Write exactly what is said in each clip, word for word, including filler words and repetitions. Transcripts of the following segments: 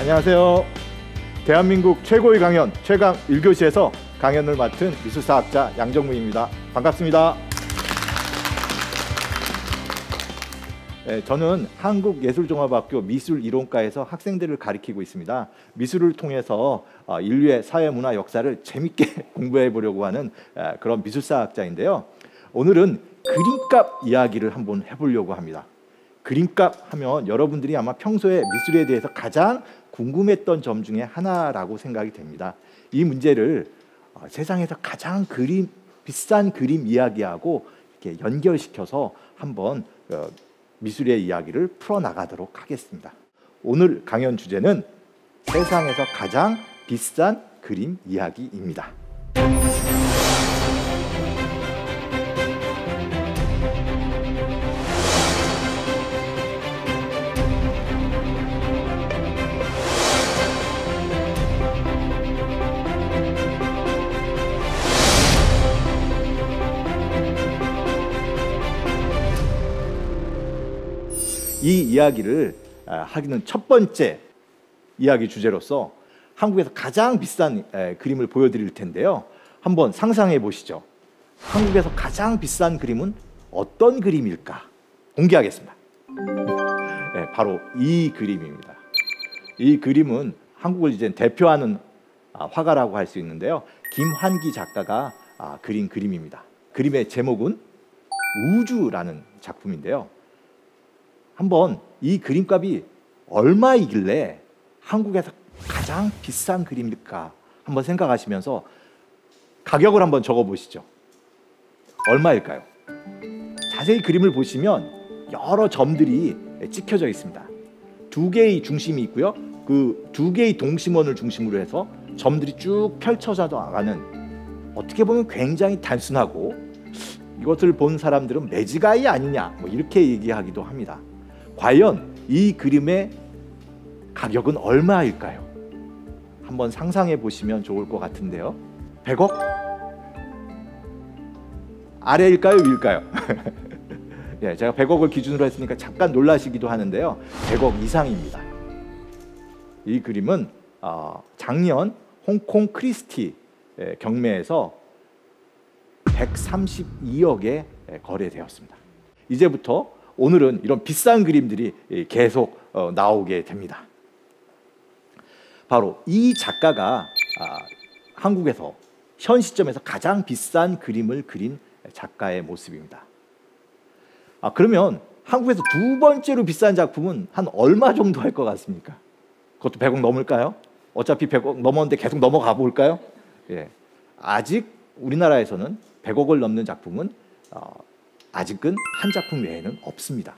안녕하세요. 대한민국 최고의 강연 최강 일 교시에서 강연을 맡은 미술사학자 양정무입니다. 반갑습니다. 네, 저는 한국예술종합학교 미술이론과에서 학생들을 가리키고 있습니다. 미술을 통해서 인류의 사회, 문화, 역사를 재밌게 공부해 보려고 하는 그런 미술사학자인데요. 오늘은 그림값 이야기를 한번 해보려고 합니다. 그림값 하면 여러분들이 아마 평소에 미술에 대해서 가장 궁금했던 점 중에 하나라고 생각이 됩니다. 이 문제를 세상에서 가장 그림, 비싼 그림 이야기하고 이렇게 연결시켜서 한번 미술의 이야기를 풀어나가도록 하겠습니다. 오늘 강연 주제는 세상에서 가장 비싼 그림 이야기입니다. 이 이야기를 하기는 첫 번째 이야기 주제로서 한국에서 가장 비싼 그림을 보여드릴 텐데요. 한번 상상해 보시죠. 한국에서 가장 비싼 그림은 어떤 그림일까? 공개하겠습니다. 네, 바로 이 그림입니다. 이 그림은 한국을 이제 대표하는 화가라고 할 수 있는데요. 김환기 작가가 그린 그림입니다. 그림의 제목은 우주라는 작품인데요. 한번 이 그림값이 얼마이길래 한국에서 가장 비싼 그림일까 한번 생각하시면서 가격을 한번 적어보시죠. 얼마일까요? 자세히 그림을 보시면 여러 점들이 찍혀져 있습니다. 두 개의 중심이 있고요. 그 두 개의 동심원을 중심으로 해서 점들이 쭉 펼쳐져 나가는, 어떻게 보면 굉장히 단순하고 이것을 본 사람들은 매지가이 아니냐 뭐 이렇게 얘기하기도 합니다. 과연 이 그림의 가격은 얼마일까요? 한번 상상해 보시면 좋을 것 같은데요. 백억? 아래일까요? 위일까요? 예, 제가 백억을 기준으로 했으니까 잠깐 놀라시기도 하는데요. 백억 이상입니다. 이 그림은 어, 작년 홍콩 크리스티 경매에서 백삼십이억에 거래되었습니다. 이제부터 오늘은 이런 비싼 그림들이 계속 나오게 됩니다. 바로 이 작가가 한국에서 현 시점에서 가장 비싼 그림을 그린 작가의 모습입니다. 아, 그러면 한국에서 두 번째로 비싼 작품은 한 얼마 정도 할 것 같습니까? 그것도 백억 넘을까요? 어차피 백억 넘었는데 계속 넘어가 볼까요? 예, 아직 우리나라에서는 백억을 넘는 작품은 어, 아직은 한 작품 외에는 없습니다.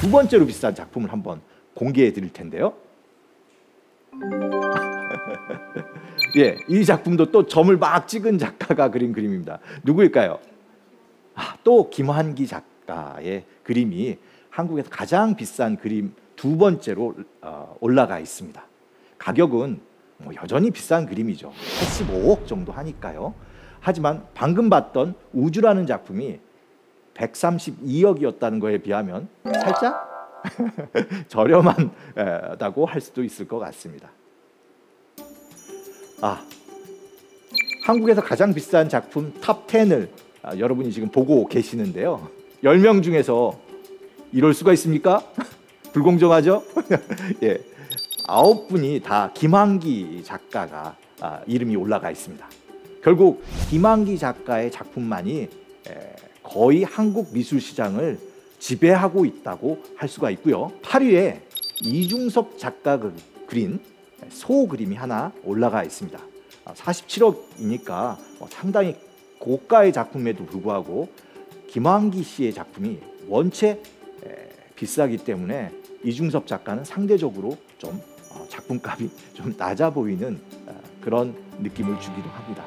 두 번째로 비싼 작품을 한번 공개해 드릴 텐데요. 예, 이 작품도 또 점을 막 찍은 작가가 그린 그림입니다. 누구일까요? 아, 또 김환기 작가의 그림이 한국에서 가장 비싼 그림 두 번째로 어, 올라가 있습니다. 가격은 뭐 여전히 비싼 그림이죠. 팔십오억 정도 하니까요. 하지만 방금 봤던 우주라는 작품이 백삼십이억이었다는 거에 비하면 살짝 저렴하다고 할 수도 있을 것 같습니다. 아, 한국에서 가장 비싼 작품 탑 텐을 아, 여러분이 지금 보고 계시는데요. 열 명 중에서 이럴 수가 있습니까? 불공정하죠? 예, 아홉 분이 다 김환기 작가가 아, 이름이 올라가 있습니다. 결국 김환기 작가의 작품만이 거의 한국 미술 시장을 지배하고 있다고 할 수가 있고요. 팔 위에 이중섭 작가가 그린 소 그림이 하나 올라가 있습니다. 사십칠억이니까 상당히 고가의 작품에도 불구하고 김환기 씨의 작품이 원체 비싸기 때문에 이중섭 작가는 상대적으로 좀 작품값이 좀 낮아 보이는 그런 느낌을 주기도 합니다.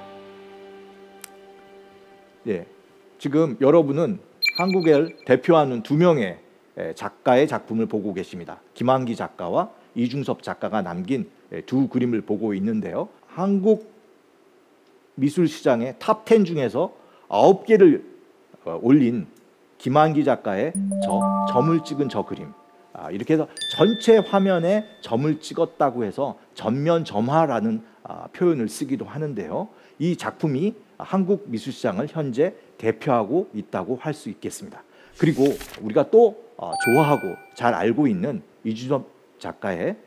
예, 지금 여러분은 한국을 대표하는 두 명의 작가의 작품을 보고 계십니다. 김환기 작가와 이중섭 작가가 남긴 두 그림을 보고 있는데요. 한국 미술 시장의 탑 텐 중에서 아홉 개를 올린 김환기 작가의 저 점을 찍은 저 그림, 이렇게 해서 전체 화면에 점을 찍었다고 해서 전면 점화라는 표현을 쓰기도 하는데요. 이 작품이 한국 미술 시장을 현재 대표하고 있다고 할 수 있겠습니다. 그리고 우리가 또 좋아하고 잘 알고 있는 이중섭 작가의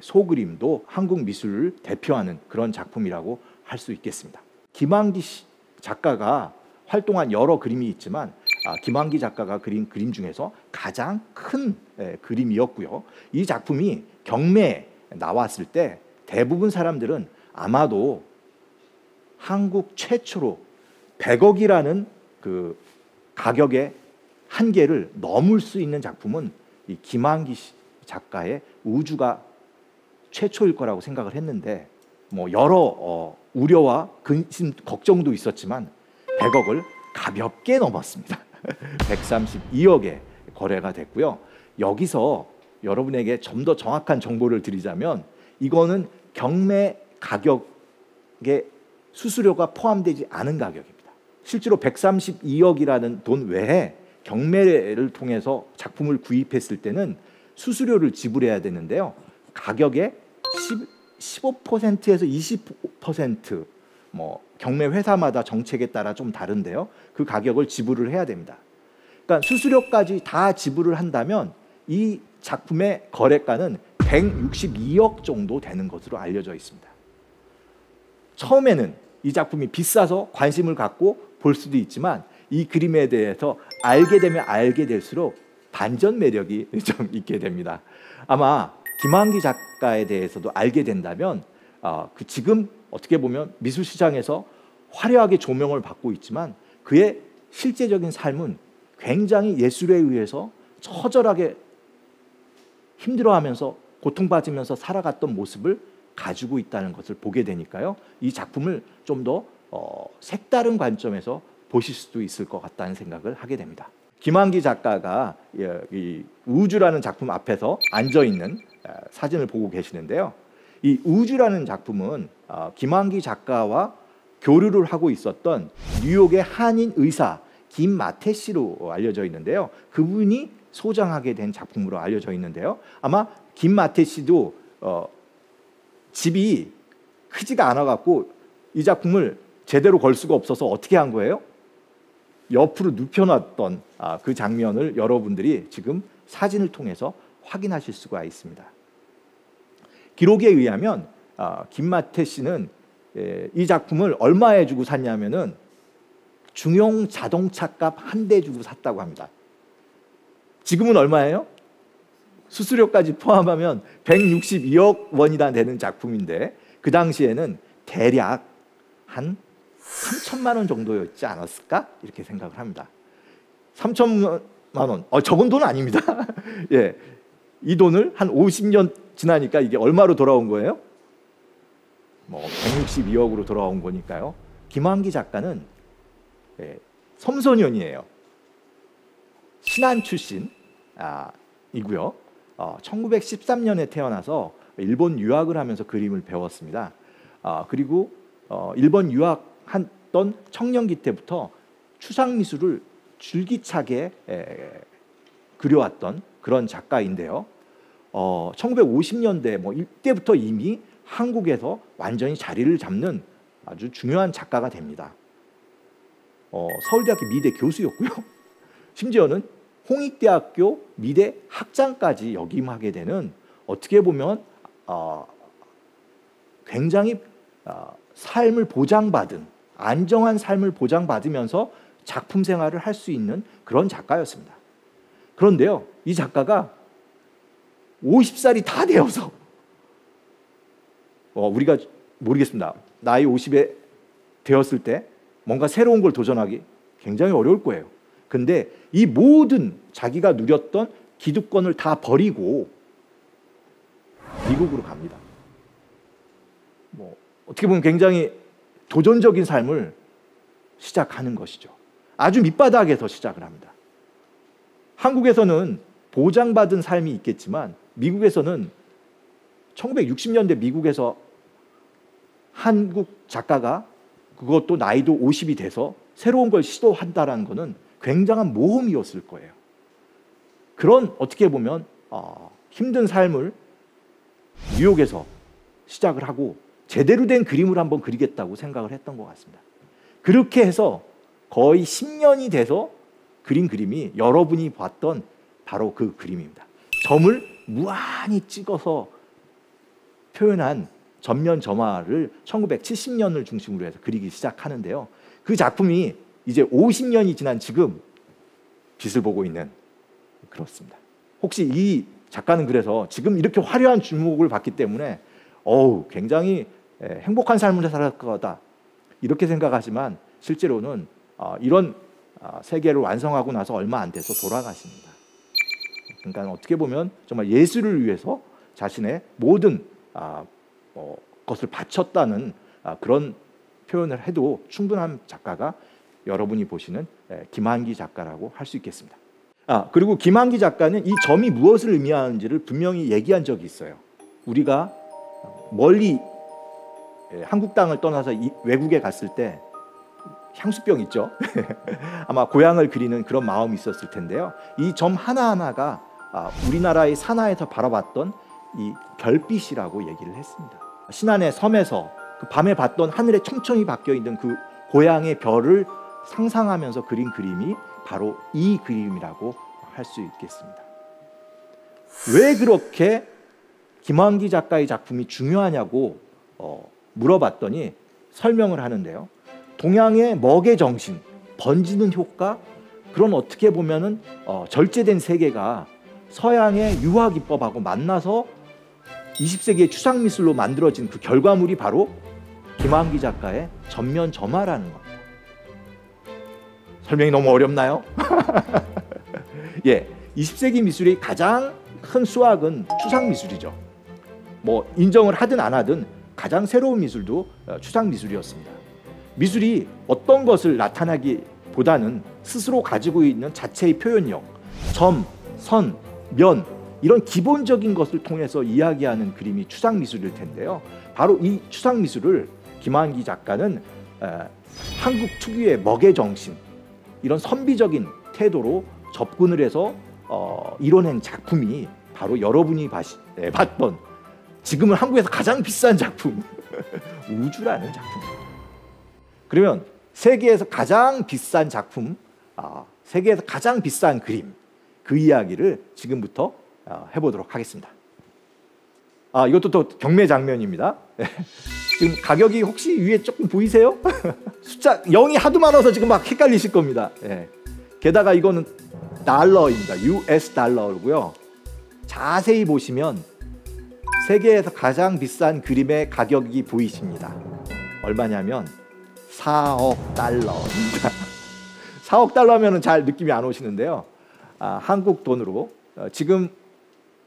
소그림도 한국 미술을 대표하는 그런 작품이라고 할 수 있겠습니다. 김환기 작가가 활동한 여러 그림이 있지만 김환기 작가가 그린 그림 중에서 가장 큰 그림이었고요. 이 작품이 경매에 나왔을 때 대부분 사람들은 아마도 한국 최초로 백억이라는 그 가격의 한계를 넘을 수 있는 작품은 이 김환기 작가의 우주가 최초일 거라고 생각을 했는데, 뭐 여러 어, 우려와 근심, 걱정도 있었지만 백억을 가볍게 넘었습니다. 백삼십이억에 거래가 됐고요. 여기서 여러분에게 좀 더 정확한 정보를 드리자면 이거는 경매 가격에 수수료가 포함되지 않은 가격입니다. 실제로 백삼십이억이라는 돈 외에 경매를 통해서 작품을 구입했을 때는 수수료를 지불해야 되는데요. 가격의 십오 퍼센트에서 이십 퍼센트, 뭐 경매 회사마다 정책에 따라 좀 다른데요. 그 가격을 지불을 해야 됩니다. 그러니까 수수료까지 다 지불을 한다면 이 작품의 거래가는 백육십이억 정도 되는 것으로 알려져 있습니다. 처음에는 이 작품이 비싸서 관심을 갖고 볼 수도 있지만 이 그림에 대해서 알게 되면 알게 될수록 반전 매력이 좀 있게 됩니다. 아마 김환기 작가에 대해서도 알게 된다면 어, 그 지금 어떻게 보면 미술 시장에서 화려하게 조명을 받고 있지만 그의 실제적인 삶은 굉장히 예술에 의해서 처절하게 힘들어하면서 고통받으면서 살아갔던 모습을 가지고 있다는 것을 보게 되니까요. 이 작품을 좀 더 어, 색다른 관점에서 보실 수도 있을 것 같다는 생각을 하게 됩니다. 김환기 작가가 이 우주라는 작품 앞에서 앉아있는 사진을 보고 계시는데요. 이 우주라는 작품은 김환기 작가와 교류를 하고 있었던 뉴욕의 한인 의사 김마태 씨로 알려져 있는데요. 그분이 소장하게 된 작품으로 알려져 있는데요. 아마 김마태 씨도 어, 집이 크지가 않아갖고 이 작품을 제대로 걸 수가 없어서 어떻게 한 거예요? 옆으로 눕혀놨던 그 장면을 여러분들이 지금 사진을 통해서 확인하실 수가 있습니다. 기록에 의하면 김마태 씨는 이 작품을 얼마에 주고 샀냐면은 중형 자동차 값 한 대 주고 샀다고 합니다. 지금은 얼마예요? 수수료까지 포함하면 백육십이억 원이나 되는 작품인데 그 당시에는 대략 한 삼천만 원 정도였지 않았을까? 이렇게 생각을 합니다. 삼천만 원, 어, 적은 돈 아닙니다. 예, 이 돈을 한 오십 년 지나니까 이게 얼마로 돌아온 거예요? 뭐 백육십이억으로 돌아온 거니까요. 김환기 작가는 예, 섬소년이에요. 신안 출신이고요. 어, 천구백십삼 년에 태어나서 일본 유학을 하면서 그림을 배웠습니다. 어, 그리고 어, 일본 유학 했던 청년기 때부터 추상미술을 줄기차게 에, 그려왔던 그런 작가인데요. 어, 천구백오십 년대 뭐 이때부터 이미 한국에서 완전히 자리를 잡는 아주 중요한 작가가 됩니다. 어, 서울대학교 미대 교수였고요. 심지어는 홍익대학교 미대 학장까지 역임하게 되는, 어떻게 보면 어, 굉장히 어, 삶을 보장받은, 안정한 삶을 보장받으면서 작품 생활을 할 수 있는 그런 작가였습니다. 그런데요, 이 작가가 오십 살이 다 되어서 어, 우리가 모르겠습니다. 나이 오십에 되었을 때 뭔가 새로운 걸 도전하기 굉장히 어려울 거예요. 근데 이 모든 자기가 누렸던 기득권을 다 버리고 미국으로 갑니다. 뭐 어떻게 보면 굉장히 도전적인 삶을 시작하는 것이죠. 아주 밑바닥에서 시작을 합니다. 한국에서는 보장받은 삶이 있겠지만 미국에서는 천구백육십 년대 미국에서 한국 작가가 그것도 나이도 오십이 돼서 새로운 걸 시도한다라는 것은 굉장한 모험이었을 거예요. 그런 어떻게 보면 어, 힘든 삶을 뉴욕에서 시작을 하고 제대로 된 그림을 한번 그리겠다고 생각을 했던 것 같습니다. 그렇게 해서 거의 십 년이 돼서 그린 그림이 여러분이 봤던 바로 그 그림입니다. 점을 무한히 찍어서 표현한 전면 점화를 천구백칠십 년을 중심으로 해서 그리기 시작하는데요. 그 작품이 이제 오십 년이 지난 지금 빛을 보고 있는 그렇습니다. 혹시 이 작가는 그래서 지금 이렇게 화려한 주목을 받기 때문에 어우 굉장히 행복한 삶을 살았을 거다 이렇게 생각하지만 실제로는 이런 세계를 완성하고 나서 얼마 안 돼서 돌아가십니다. 그러니까 어떻게 보면 정말 예술을 위해서 자신의 모든 것을 바쳤다는 그런 표현을 해도 충분한 작가가 여러분이 보시는 김환기 작가라고 할 수 있겠습니다. 아, 그리고 김환기 작가는 이 점이 무엇을 의미하는지를 분명히 얘기한 적이 있어요. 우리가 멀리 한국 땅을 떠나서 외국에 갔을 때 향수병 있죠? 아마 고향을 그리는 그런 마음이 있었을 텐데요. 이 점 하나하나가 우리나라의 산하에서 바라봤던 이 별빛이라고 얘기를 했습니다. 신안의 섬에서 그 밤에 봤던 하늘에 촘촘히 박혀있는 그 고향의 별을 상상하면서 그린 그림이 바로 이 그림이라고 할 수 있겠습니다. 왜 그렇게 김환기 작가의 작품이 중요하냐고 어, 물어봤더니 설명을 하는데요. 동양의 먹의 정신, 번지는 효과, 그런 어떻게 보면은 어, 절제된 세계가 서양의 유화기법하고 만나서 이십 세기의 추상미술로 만들어진 그 결과물이 바로 김환기 작가의 전면 점화라는 겁니다. 설명이 너무 어렵나요? 예, 이십 세기 미술의 가장 큰 수확은 추상미술이죠. 뭐 인정을 하든 안 하든 가장 새로운 미술도 추상미술이었습니다. 미술이 어떤 것을 나타나기보다는 스스로 가지고 있는 자체의 표현력, 점, 선, 면 이런 기본적인 것을 통해서 이야기하는 그림이 추상미술일 텐데요. 바로 이 추상미술을 김환기 작가는 한국 특유의 먹의 정신, 이런 선비적인 태도로 접근을 해서 어, 이뤄낸 작품이 바로 여러분이 바시, 네, 봤던 지금은 한국에서 가장 비싼 작품 우주라는 작품입니다. 그러면 세계에서 가장 비싼 작품, 어, 세계에서 가장 비싼 그림 그 이야기를 지금부터 어, 해보도록 하겠습니다. 아, 이것도 또 경매 장면입니다. 지금 가격이 혹시 위에 조금 보이세요? 숫자 영이 하도 많아서 지금 막 헷갈리실 겁니다. 예. 게다가 이거는 달러입니다. 유에스 달러고요. 자세히 보시면 세계에서 가장 비싼 그림의 가격이 보이십니다. 얼마냐면 사억 달러입니다. 사억 달러면은 잘 느낌이 안 오시는데요. 아, 한국 돈으로 어, 지금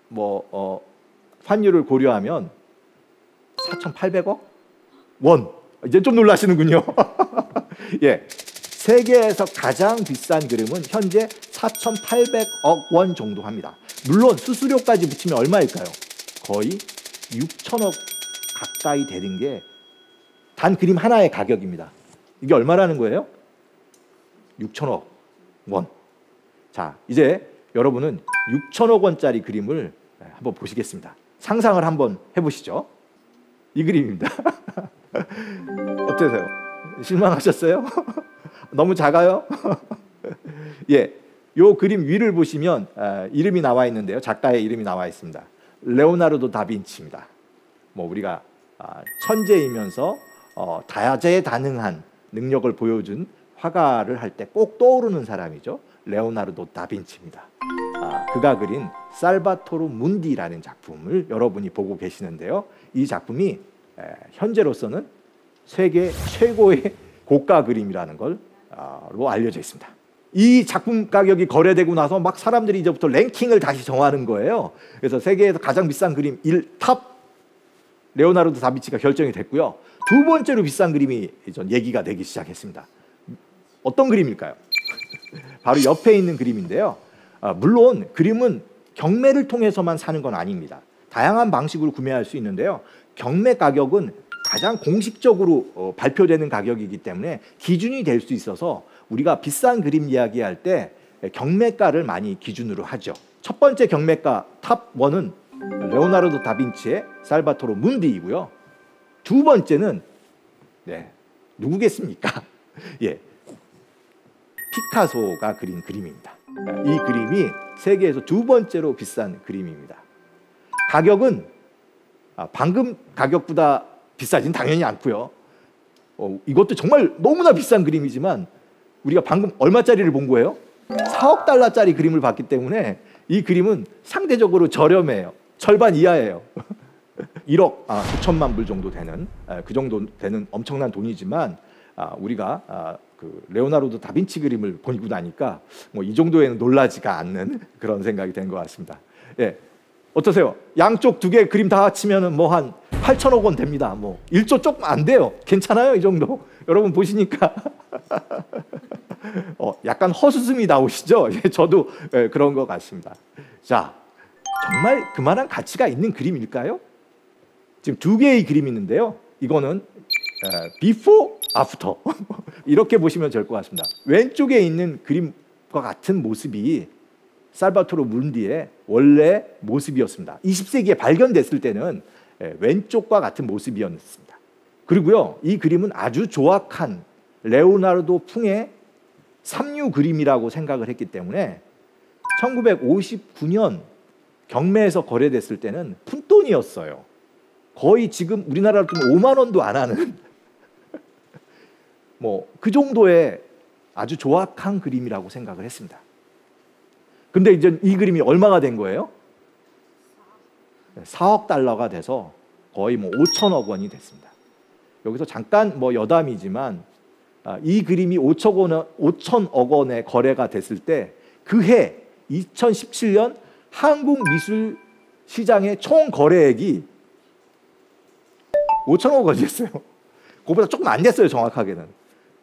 뭐 어, 환율을 고려하면 사천팔백억 원. 이제 좀 놀라시는군요. 예, 세계에서 가장 비싼 그림은 현재 사천팔백억 원 정도 합니다. 물론 수수료까지 붙이면 얼마일까요? 거의 육천억 가까이 되는 게 단 그림 하나의 가격입니다. 이게 얼마라는 거예요? 육천억 원. 자, 이제 여러분은 육천억 원짜리 그림을 한번 보시겠습니다. 상상을 한번 해보시죠. 이 그림입니다. 어떠세요? 실망하셨어요? 너무 작아요? 예, 요 그림 위를 보시면 어, 이름이 나와 있는데요. 작가의 이름이 나와 있습니다. 레오나르도 다빈치입니다. 뭐 우리가 어, 천재이면서 어, 다재다능한 능력을 보여준 화가를 할 때 꼭 떠오르는 사람이죠. 레오나르도 다빈치입니다. 아, 그가 그린 살바토르 문디라는 작품을 여러분이 보고 계시는데요. 이 작품이 현재로서는 세계 최고의 고가 그림이라는 걸로 알려져 있습니다. 이 작품 가격이 거래되고 나서 막 사람들이 이제부터 랭킹을 다시 정하는 거예요. 그래서 세계에서 가장 비싼 그림 일 탑 레오나르도 다빈치가 결정이 됐고요. 두 번째로 비싼 그림이 얘기가 되기 시작했습니다. 어떤 그림일까요? 바로 옆에 있는 그림인데요. 물론 그림은 경매를 통해서만 사는 건 아닙니다. 다양한 방식으로 구매할 수 있는데요. 경매 가격은 가장 공식적으로 발표되는 가격이기 때문에 기준이 될 수 있어서 우리가 비싼 그림 이야기할 때 경매가를 많이 기준으로 하죠. 첫 번째 경매가 탑 원은 레오나르도 다빈치의 살바토르 문디이고요. 두 번째는 네, 누구겠습니까? 예, 피카소가 그린 그림입니다. 이 그림이 세계에서 두 번째로 비싼 그림입니다. 가격은 방금 가격보다 비싸진 당연히 않고요. 어, 이것도 정말 너무나 비싼 그림이지만 우리가 방금 얼마짜리를 본 거예요? 사억 달러짜리 그림을 봤기 때문에 이 그림은 상대적으로 저렴해요. 절반 이하예요. 일억 구천만 불 정도 되는 그 정도 되는 엄청난 돈이지만 우리가 그 레오나르도 다빈치 그림을 보고 나니까 뭐 이 정도에는 놀라지가 않는 그런 생각이 된 것 같습니다. 예, 어떠세요? 양쪽 두 개 그림 다 합치면은 뭐 한 팔천억 원 됩니다. 뭐 일조 조금 안 돼요. 괜찮아요, 이 정도. 여러분 보시니까 어, 약간 허수음이 나오시죠? 예, 저도 예, 그런 것 같습니다. 자, 정말 그만한 가치가 있는 그림일까요? 지금 두 개의 그림이 있는데요. 이거는 에, 비포, 아프터 이렇게 보시면 될 것 같습니다. 왼쪽에 있는 그림과 같은 모습이 살바토르 문디의 원래 모습이었습니다. 이십 세기에 발견됐을 때는 왼쪽과 같은 모습이었습니다. 그리고요, 이 그림은 아주 조악한 레오나르도 풍의 삼류 그림이라고 생각을 했기 때문에 천구백오십구 년 경매에서 거래됐을 때는 푼돈이었어요. 거의 지금 우리나라로 보면 오만 원도 안 하는 뭐 그 정도의 아주 조악한 그림이라고 생각을 했습니다. 근데 이제 이 그림이 얼마가 된 거예요? 사억 달러가 돼서 거의 뭐 오천억 원이 됐습니다. 여기서 잠깐 뭐 여담이지만 이 그림이 오천억 원에 거래가 됐을 때 그해 이천십칠 년 한국 미술 시장의 총 거래액이 오천억 원이었어요. 그거보다 조금 안 됐어요, 정확하게는.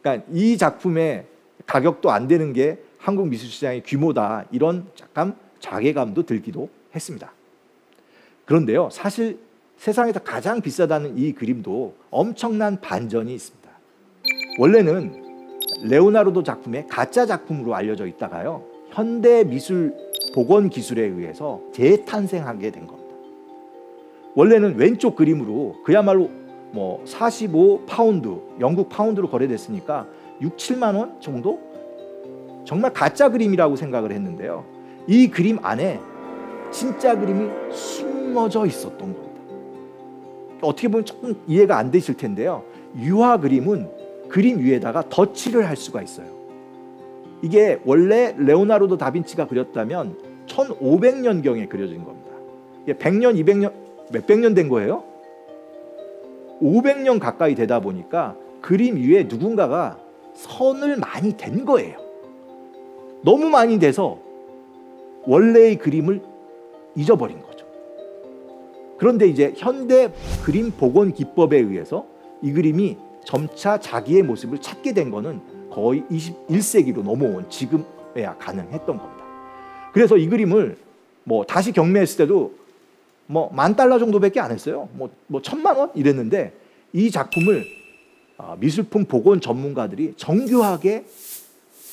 그러니까 이 작품의 가격도 안 되는 게 한국 미술 시장의 규모다, 이런 약간 자괴감도 들기도 했습니다. 그런데요, 사실 세상에서 가장 비싸다는 이 그림도 엄청난 반전이 있습니다. 원래는 레오나르도 작품의 가짜 작품으로 알려져 있다가요, 현대 미술 복원 기술에 의해서 재탄생하게 된 겁니다. 원래는 왼쪽 그림으로 그야말로 뭐 사십오 파운드, 영국 파운드로 거래됐으니까 육, 칠만 원 정도? 정말 가짜 그림이라고 생각을 했는데요. 이 그림 안에 진짜 그림이 숨어져 있었던 겁니다. 어떻게 보면 조금 이해가 안 되실 텐데요. 유화 그림은 그림 위에다가 덧칠을 할 수가 있어요. 이게 원래 레오나르도 다빈치가 그렸다면 천오백 년경에 그려진 겁니다. 이게 백 년, 이백 년, 몇백 년 된 거예요? 오백 년 가까이 되다 보니까 그림 위에 누군가가 선을 많이 댄 거예요. 너무 많이 돼서 원래의 그림을 잊어버린 거죠. 그런데 이제 현대 그림 복원 기법에 의해서 이 그림이 점차 자기의 모습을 찾게 된 거는 거의 이십일 세기로 넘어온 지금에야 가능했던 겁니다. 그래서 이 그림을 뭐 다시 경매했을 때도 뭐 만 달러 정도밖에 안 했어요. 뭐, 뭐 천만 원 이랬는데 이 작품을 미술품 복원 전문가들이 정교하게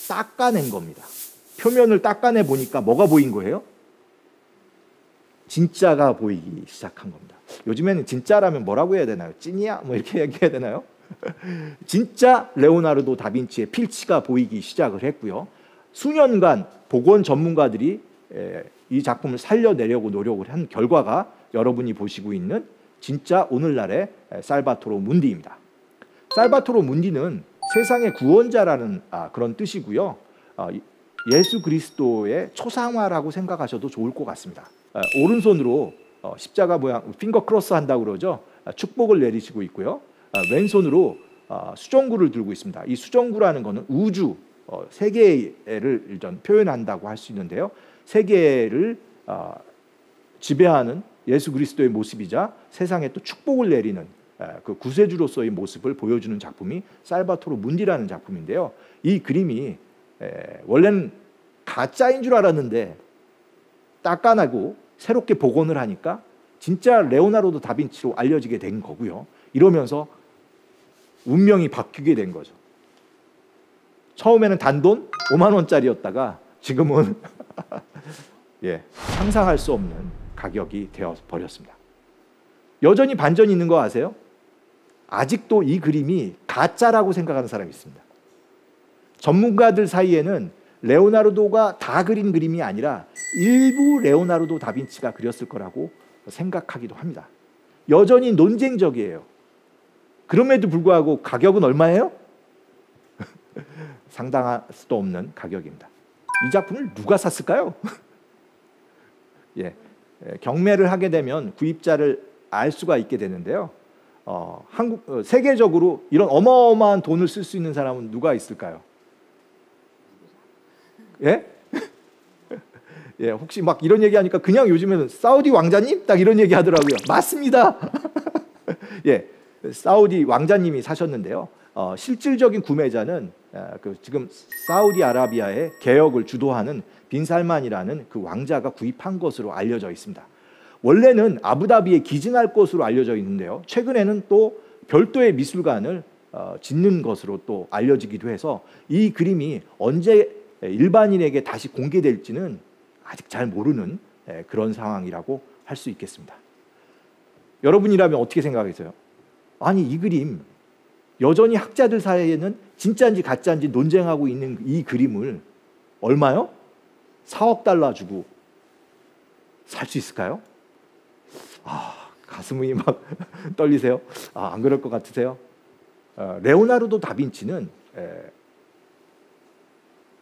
닦아낸 겁니다. 표면을 닦아내 보니까 뭐가 보인 거예요? 진짜가 보이기 시작한 겁니다. 요즘에는 진짜라면 뭐라고 해야 되나요? 찐이야? 뭐 이렇게 얘기해야 되나요? 진짜 레오나르도 다빈치의 필치가 보이기 시작을 했고요. 수년간 복원 전문가들이 에, 이 작품을 살려내려고 노력을 한 결과가 여러분이 보시고 있는 진짜 오늘날의 살바토르 문디입니다. 살바토르 문디는 세상의 구원자라는 아, 그런 뜻이고요. 아, 예수 그리스도의 초상화라고 생각하셔도 좋을 것 같습니다. 아, 오른손으로 어, 십자가 모양, 핑거 크로스 한다고 그러죠. 아, 축복을 내리시고 있고요. 왼손으로 수정구를 들고 있습니다. 이 수정구라는 것은 우주, 세계를 일단 표현한다고 할 수 있는데요. 세계를 지배하는 예수 그리스도의 모습이자 세상에 또 축복을 내리는 그 구세주로서의 모습을 보여주는 작품이 살바토르 문디라는 작품인데요. 이 그림이 원래는 가짜인 줄 알았는데 닦아내고 새롭게 복원을 하니까 진짜 레오나르도 다빈치로 알려지게 된 거고요. 이러면서 운명이 바뀌게 된 거죠. 처음에는 단돈 오만 원짜리였다가 지금은 예, 상상할 수 없는 가격이 되어버렸습니다. 여전히 반전이 있는 거 아세요? 아직도 이 그림이 가짜라고 생각하는 사람이 있습니다. 전문가들 사이에는 레오나르도가 다 그린 그림이 아니라 일부 레오나르도 다빈치가 그렸을 거라고 생각하기도 합니다. 여전히 논쟁적이에요. 그럼에도 불구하고 가격은 얼마예요? 상당할 수도 없는 가격입니다. 이 작품을 누가 샀을까요? 예, 경매를 하게 되면 구입자를 알 수가 있게 되는데요. 어, 한국, 세계적으로 이런 어마어마한 돈을 쓸 수 있는 사람은 누가 있을까요? 예? 예, 혹시 막 이런 얘기하니까 그냥 요즘에는 사우디 왕자님? 딱 이런 얘기 하더라고요. 맞습니다. 예, 사우디 왕자님이 사셨는데요. 어, 실질적인 구매자는 어, 그 지금 사우디아라비아의 개혁을 주도하는 빈살만이라는 그 왕자가 구입한 것으로 알려져 있습니다. 원래는 아부다비에 기증할 것으로 알려져 있는데요. 최근에는 또 별도의 미술관을 어, 짓는 것으로 또 알려지기도 해서 이 그림이 언제 일반인에게 다시 공개될지는 아직 잘 모르는 그런 상황이라고 할 수 있겠습니다. 여러분이라면 어떻게 생각하세요? 아니, 이 그림 여전히 학자들 사이에는 진짜인지 가짜인지 논쟁하고 있는 이 그림을 얼마요? 사억 달러 주고 살 수 있을까요? 아, 가슴이 막 떨리세요? 아, 안 그럴 것 같으세요? 어, 레오나르도 다빈치는 에,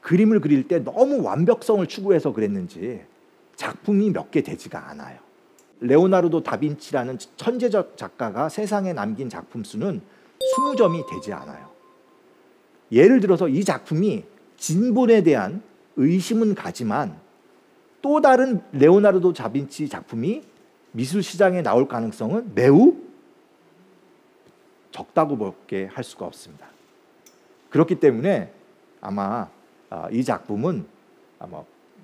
그림을 그릴 때 너무 완벽성을 추구해서 그랬는지 작품이 몇 개 되지가 않아요. 레오나르도 다빈치라는 천재적 작가가 세상에 남긴 작품 수는 스무 점이 되지 않아요. 예를 들어서 이 작품이 진본에 대한 의심은 가지만 또 다른 레오나르도 다빈치 작품이 미술 시장에 나올 가능성은 매우 적다고밖에 할 수가 없습니다. 그렇기 때문에 아마 이 작품은 아마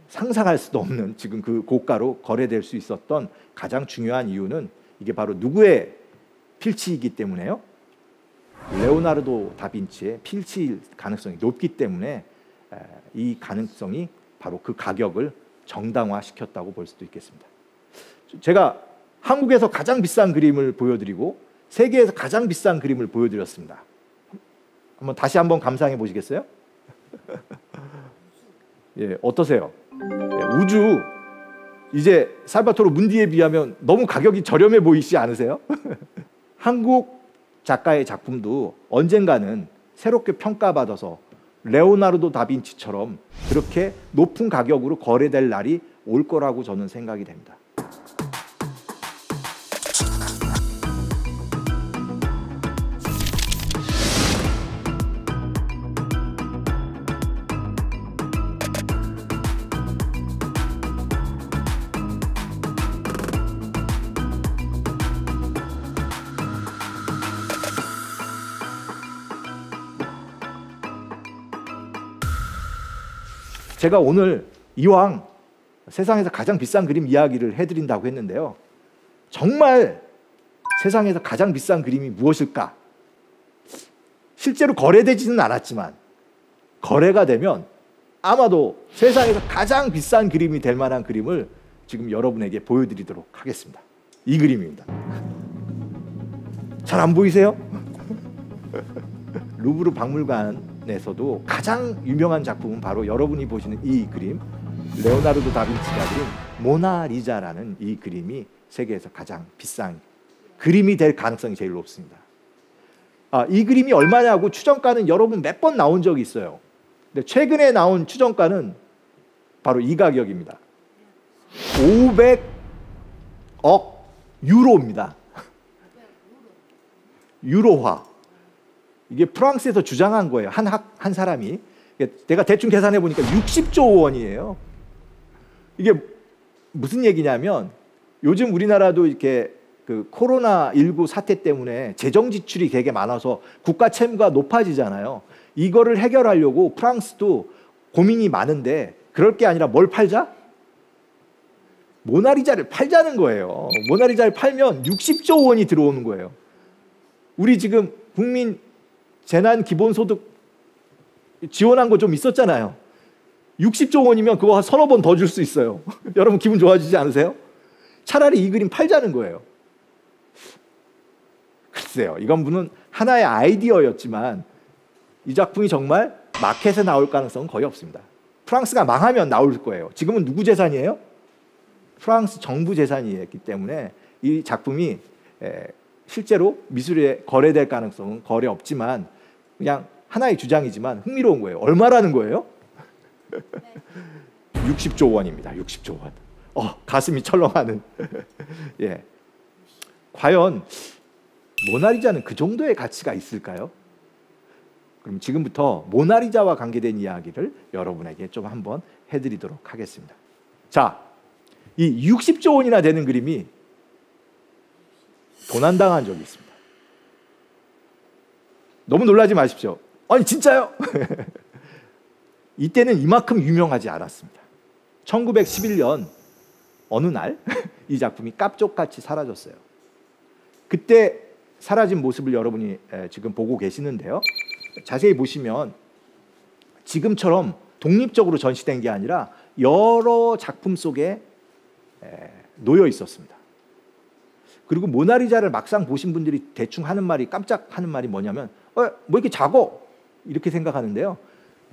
상상할 수도 없는 지금 그 고가로 거래될 수 있었던 가장 중요한 이유는 이게 바로 누구의 필치이기 때문에요? 레오나르도 다빈치의 필치일 가능성이 높기 때문에 이 가능성이 바로 그 가격을 정당화시켰다고 볼 수도 있겠습니다. 제가 한국에서 가장 비싼 그림을 보여드리고 세계에서 가장 비싼 그림을 보여드렸습니다. 한번 다시 한번 감상해 보시겠어요? 예, 어떠세요? 예, 우주 이제 살바토르 문디에 비하면 너무 가격이 저렴해 보이지 않으세요? 한국 작가의 작품도 언젠가는 새롭게 평가받아서 레오나르도 다빈치처럼 그렇게 높은 가격으로 거래될 날이 올 거라고 저는 생각이 됩니다. 제가 오늘 이왕 세상에서 가장 비싼 그림 이야기를 해드린다고 했는데요. 정말 세상에서 가장 비싼 그림이 무엇일까? 실제로 거래되지는 않았지만 거래가 되면 아마도 세상에서 가장 비싼 그림이 될 만한 그림을 지금 여러분에게 보여드리도록 하겠습니다. 이 그림입니다. 잘 안 보이세요? 루브르 박물관 에서도 가장 유명한 작품은 바로 여러분이 보시는 이 그림, 레오나르도 다빈치가 그린 모나리자라는 이 그림이 세계에서 가장 비싼 그림이 될 가능성이 제일 높습니다. 아, 이 그림이 얼마냐고 추정가는 여러분 몇 번 나온 적이 있어요. 근데 최근에 나온 추정가는 바로 이 가격입니다. 오백억 유로입니다. 유로화. 이게 프랑스에서 주장한 거예요. 한 학, 한 사람이. 내가 대충 계산해 보니까 육십조 원이에요. 이게 무슨 얘기냐면 요즘 우리나라도 이렇게 그 코로나 십구 사태 때문에 재정 지출이 되게 많아서 국가 채무가 높아지잖아요. 이거를 해결하려고 프랑스도 고민이 많은데 그럴 게 아니라 뭘 팔자? 모나리자를 팔자는 거예요. 모나리자를 팔면 육십조 원이 들어오는 거예요. 우리 지금 국민 재난 기본소득 지원한 거 좀 있었잖아요. 육십조 원이면 그거 한 서너 번 더 줄 수 있어요. 여러분 기분 좋아지지 않으세요? 차라리 이 그림 팔자는 거예요. 글쎄요. 이건 무슨 하나의 아이디어였지만 이 작품이 정말 마켓에 나올 가능성은 거의 없습니다. 프랑스가 망하면 나올 거예요. 지금은 누구 재산이에요? 프랑스 정부 재산이었기 때문에 이 작품이 실제로 미술에 거래될 가능성은 거래 없지만 그냥 하나의 주장이지만 흥미로운 거예요. 얼마라는 거예요? 네. 육십조 원입니다. 육십조 원. 어, 가슴이 철렁하는. 예. 과연 모나리자는 그 정도의 가치가 있을까요? 그럼 지금부터 모나리자와 관계된 이야기를 여러분에게 좀 한번 해드리도록 하겠습니다. 자, 이 육십조 원이나 되는 그림이 도난당한 적이 있습니다. 너무 놀라지 마십시오. 아니 진짜요? 이때는 이만큼 유명하지 않았습니다. 천구백십일 년 어느 날 이 작품이 깝족같이 사라졌어요. 그때 사라진 모습을 여러분이 지금 보고 계시는데요. 자세히 보시면 지금처럼 독립적으로 전시된 게 아니라 여러 작품 속에 놓여 있었습니다. 그리고 모나리자를 막상 보신 분들이 대충 하는 말이 깜짝 하는 말이 뭐냐면 어, 뭐 이렇게 작어? 이렇게 생각하는데요.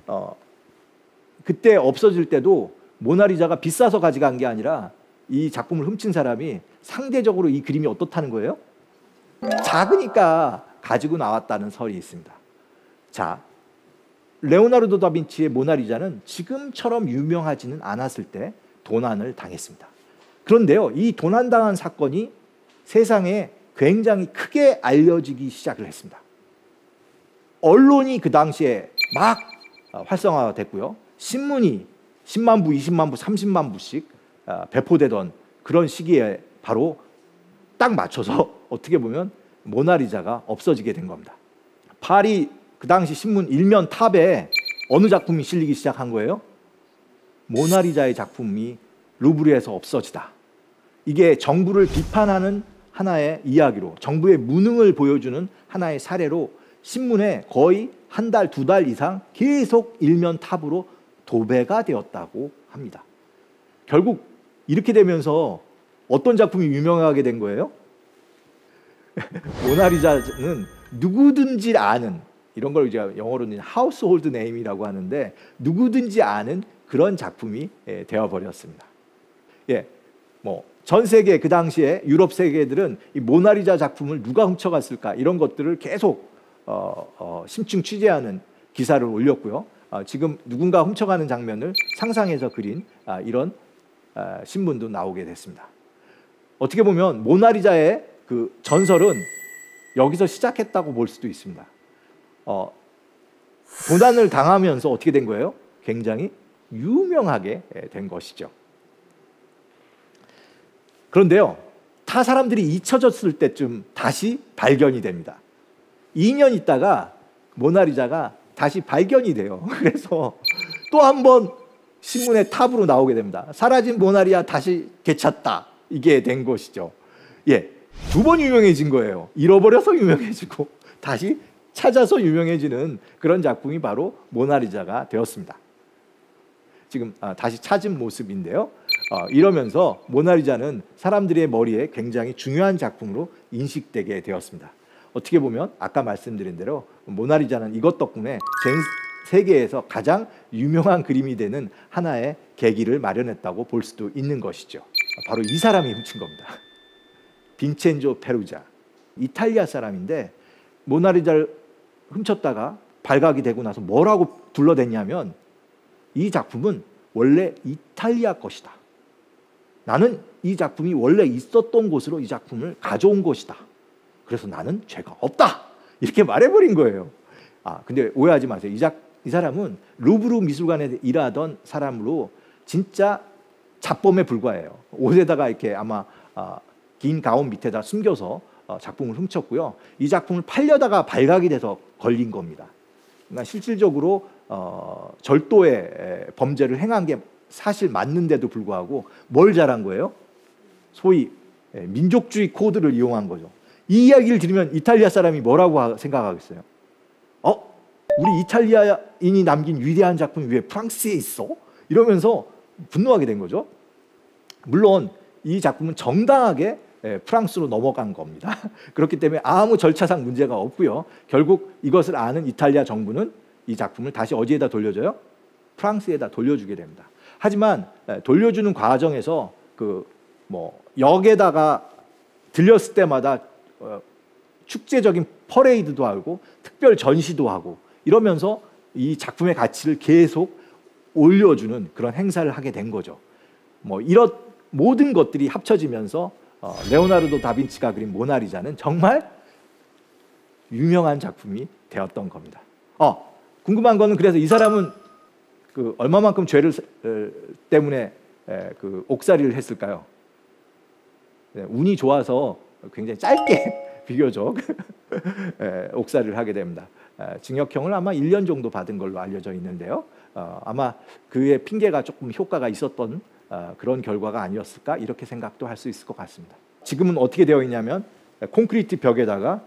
어, 그때 없어질 때도 모나리자가 비싸서 가져간 게 아니라 이 작품을 훔친 사람이 상대적으로 이 그림이 어떻다는 거예요? 작으니까 가지고 나왔다는 설이 있습니다. 자, 레오나르도 다빈치의 모나리자는 지금처럼 유명하지는 않았을 때 도난을 당했습니다. 그런데요, 이 도난당한 사건이 세상에 굉장히 크게 알려지기 시작을 했습니다. 언론이 그 당시에 막 활성화됐고요. 신문이 십만 부, 이십만 부, 삼십만 부씩 배포되던 그런 시기에 바로 딱 맞춰서 어떻게 보면 모나리자가 없어지게 된 겁니다. 파리 그 당시 신문 일면 탑에 어느 작품이 실리기 시작한 거예요? 모나리자의 작품이 루브르에서 없어지다. 이게 정부를 비판하는 하나의 이야기로, 정부의 무능을 보여주는 하나의 사례로 신문에 거의 한 달, 두 달 이상 계속 일면 탑으로 도배가 되었다고 합니다. 결국 이렇게 되면서 어떤 작품이 유명하게 된 거예요? 모나리자는 누구든지 아는, 이런 걸 이제 영어로는 하우스홀드 네임이라고 하는데 누구든지 아는 그런 작품이 예, 되어버렸습니다. 예, 뭐 전 세계 그 당시에 유럽 세계들은 이 모나리자 작품을 누가 훔쳐갔을까 이런 것들을 계속 어, 어, 심층 취재하는 기사를 올렸고요. 어, 지금 누군가 훔쳐가는 장면을 상상해서 그린 아, 이런 아, 신문도 나오게 됐습니다. 어떻게 보면 모나리자의 그 전설은 여기서 시작했다고 볼 수도 있습니다. 어, 도난을 당하면서 어떻게 된 거예요? 굉장히 유명하게 된 것이죠. 그런데요, 타 사람들이 잊혀졌을 때쯤 다시 발견이 됩니다. 이 년 있다가 모나리자가 다시 발견이 돼요. 그래서 또 한 번 신문의 탑으로 나오게 됩니다. 사라진 모나리자 다시 되찾다. 이게 된 것이죠. 예, 두 번 유명해진 거예요. 잃어버려서 유명해지고 다시 찾아서 유명해지는 그런 작품이 바로 모나리자가 되었습니다. 지금 아, 다시 찾은 모습인데요. 어, 이러면서 모나리자는 사람들의 머리에 굉장히 중요한 작품으로 인식되게 되었습니다. 어떻게 보면 아까 말씀드린 대로 모나리자는 이것 덕분에 전 세계에서 가장 유명한 그림이 되는 하나의 계기를 마련했다고 볼 수도 있는 것이죠. 바로 이 사람이 훔친 겁니다. 빈첸조 페루자, 이탈리아 사람인데 모나리자를 훔쳤다가 발각이 되고 나서 뭐라고 둘러댔냐면 이 작품은 원래 이탈리아 것이다. 나는 이 작품이 원래 있었던 곳으로 이 작품을 가져온 것이다. 그래서 나는 죄가 없다. 이렇게 말해버린 거예요. 아, 근데 오해하지 마세요. 이, 작, 이 사람은 루브르 미술관에 일하던 사람으로 진짜 잡범에 불과해요. 옷에다가 이렇게 아마 어, 긴 가운 밑에다 숨겨서 어, 작품을 훔쳤고요. 이 작품을 팔려다가 발각이 돼서 걸린 겁니다. 그러니까 실질적으로 어, 절도의 범죄를 행한 게 사실 맞는데도 불구하고 뭘 잘한 거예요? 소위 민족주의 코드를 이용한 거죠. 이 이야기를 들으면 이탈리아 사람이 뭐라고 생각하겠어요? 어? 우리 이탈리아인이 남긴 위대한 작품이 왜 프랑스에 있어? 이러면서 분노하게 된 거죠. 물론 이 작품은 정당하게 프랑스로 넘어간 겁니다. 그렇기 때문에 아무 절차상 문제가 없고요. 결국 이것을 아는 이탈리아 정부는 이 작품을 다시 어디에다 돌려줘요? 프랑스에다 돌려주게 됩니다. 하지만 돌려주는 과정에서 그 뭐 역에다가 들렸을 때마다 축제적인 퍼레이드도 하고 특별 전시도 하고 이러면서 이 작품의 가치를 계속 올려주는 그런 행사를 하게 된 거죠. 뭐 이런 모든 것들이 합쳐지면서 어, 레오나르도 다빈치가 그린 모나리자는 정말 유명한 작품이 되었던 겁니다. 어, 궁금한 거는 그래서 이 사람은 그 얼마만큼 죄를 때문에 그 옥살이를 했을까요? 네, 운이 좋아서 굉장히 짧게 비교적 에, 옥살이를 하게 됩니다. 에, 징역형을 아마 일 년 정도 받은 걸로 알려져 있는데요. 어, 아마 그의 핑계가 조금 효과가 있었던 어, 그런 결과가 아니었을까 이렇게 생각도 할 수 있을 것 같습니다. 지금은 어떻게 되어 있냐면 콘크리트 벽에다가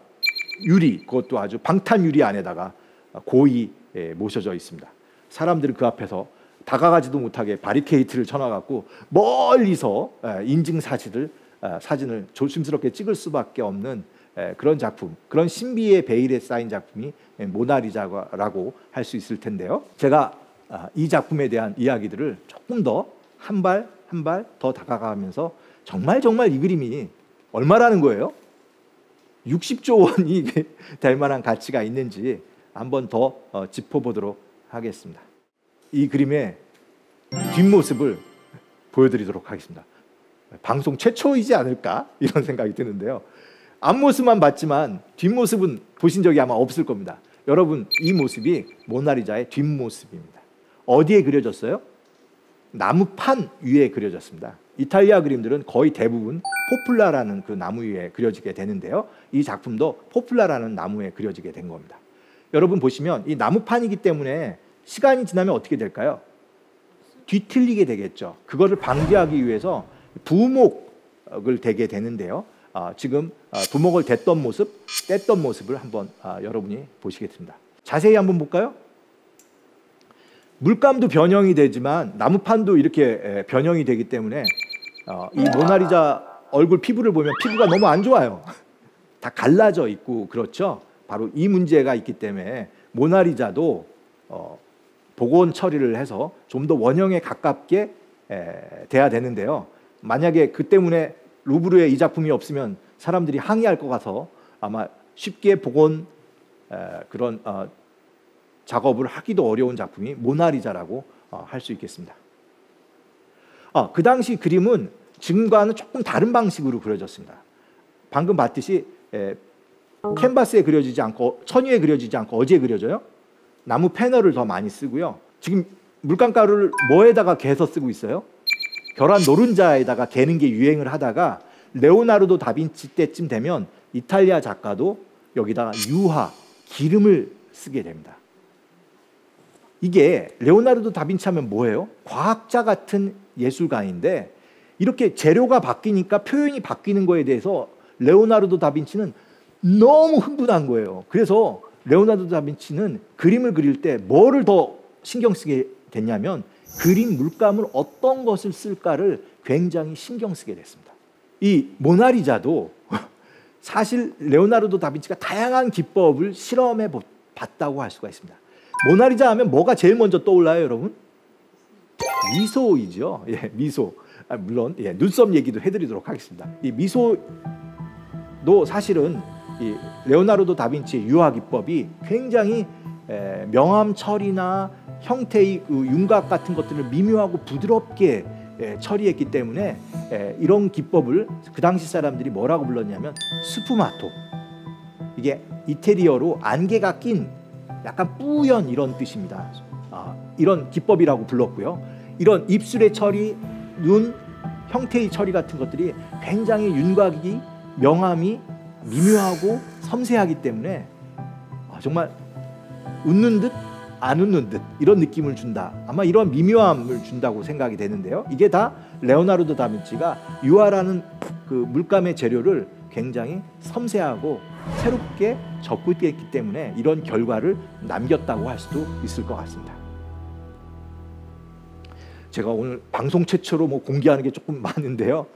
유리, 그것도 아주 방탄 유리 안에다가 고이 에, 모셔져 있습니다. 사람들은 그 앞에서 다가가지도 못하게 바리케이트를 쳐놔갖고 멀리서 인증 사진을 사진을 조심스럽게 찍을 수밖에 없는 그런 작품, 그런 신비의 베일에 쌓인 작품이 모나리자라고 할 수 있을 텐데요. 제가 이 작품에 대한 이야기들을 조금 더 한 발 한 발 더 다가가면서 정말 정말 이 그림이 얼마라는 거예요? 육십조 원이 될 만한 가치가 있는지 한번 더 짚어보도록 하겠습니다. 이 그림의 뒷모습을 보여드리도록 하겠습니다. 방송 최초이지 않을까 이런 생각이 드는데요. 앞모습만 봤지만 뒷모습은 보신 적이 아마 없을 겁니다. 여러분, 이 모습이 모나리자의 뒷모습입니다. 어디에 그려졌어요? 나무판 위에 그려졌습니다. 이탈리아 그림들은 거의 대부분 포플라라는 그 나무 위에 그려지게 되는데요. 이 작품도 포플라라는 나무에 그려지게 된 겁니다. 여러분 보시면 이 나무판이기 때문에 시간이 지나면 어떻게 될까요? 뒤틀리게 되겠죠. 그거를 방지하기 위해서 부목을 대게 되는데요. 아, 지금 부목을 댔던 모습, 뗐던 모습을 한번 아, 여러분이 보시겠습니다. 자세히 한번 볼까요? 물감도 변형이 되지만 나무판도 이렇게 변형이 되기 때문에 어, 이 모나리자 얼굴 피부를 보면 피부가 너무 안 좋아요. 다 갈라져 있고 그렇죠. 바로 이 문제가 있기 때문에 모나리자도 어, 복원 처리를 해서 좀 더 원형에 가깝게 에, 돼야 되는데요. 만약에 그 때문에 루브르에 이 작품이 없으면 사람들이 항의할 것 같아서 아마 쉽게 복원 에, 그런 어, 작업을 하기도 어려운 작품이 모나리자라고 어, 할 수 있겠습니다. 아, 그 당시 그림은 지금과는 조금 다른 방식으로 그려졌습니다. 방금 봤듯이 에, 캔버스에 그려지지 않고 천유에 그려지지 않고 어디에 그려져요? 나무 패널을 더 많이 쓰고요. 지금 물감가루를 뭐에다가 개서 쓰고 있어요? 결한 노른자에다가 개는 게 유행을 하다가 레오나르도 다빈치 때쯤 되면 이탈리아 작가도 여기다가 유화, 기름을 쓰게 됩니다. 이게 레오나르도 다빈치 하면 뭐예요? 과학자 같은 예술가인데 이렇게 재료가 바뀌니까 표현이 바뀌는 거에 대해서 레오나르도 다빈치는 너무 흥분한 거예요. 그래서 레오나르도 다빈치는 그림을 그릴 때 뭐를 더 신경 쓰게 됐냐면 그림 물감을 어떤 것을 쓸까를 굉장히 신경 쓰게 됐습니다. 이 모나리자도 사실 레오나르도 다빈치가 다양한 기법을 실험해 봤다고 할 수가 있습니다. 모나리자 하면 뭐가 제일 먼저 떠올라요, 여러분? 미소이죠. 예, 미소. 아, 물론 예, 눈썹 얘기도 해드리도록 하겠습니다. 이 미소도 사실은 이 레오나르도 다빈치의 유화 기법이 굉장히 에, 명암 처리나 형태의 그 윤곽 같은 것들을 미묘하고 부드럽게 에, 처리했기 때문에 에, 이런 기법을 그 당시 사람들이 뭐라고 불렀냐면 스푸마토. 이게 이태리어로 안개가 낀 약간 뿌연 이런 뜻입니다. 아, 이런 기법이라고 불렀고요. 이런 입술의 처리, 눈, 형태의 처리 같은 것들이 굉장히 윤곽이, 명암이 미묘하고 섬세하기 때문에 정말 웃는 듯 안 웃는 듯 이런 느낌을 준다. 아마 이런 미묘함을 준다고 생각이 되는데요. 이게 다 레오나르도 다빈치가 유화라는 그 물감의 재료를 굉장히 섬세하고 새롭게 접근했기 때문에 이런 결과를 남겼다고 할 수도 있을 것 같습니다. 제가 오늘 방송 최초로 뭐 공개하는 게 조금 많은데요.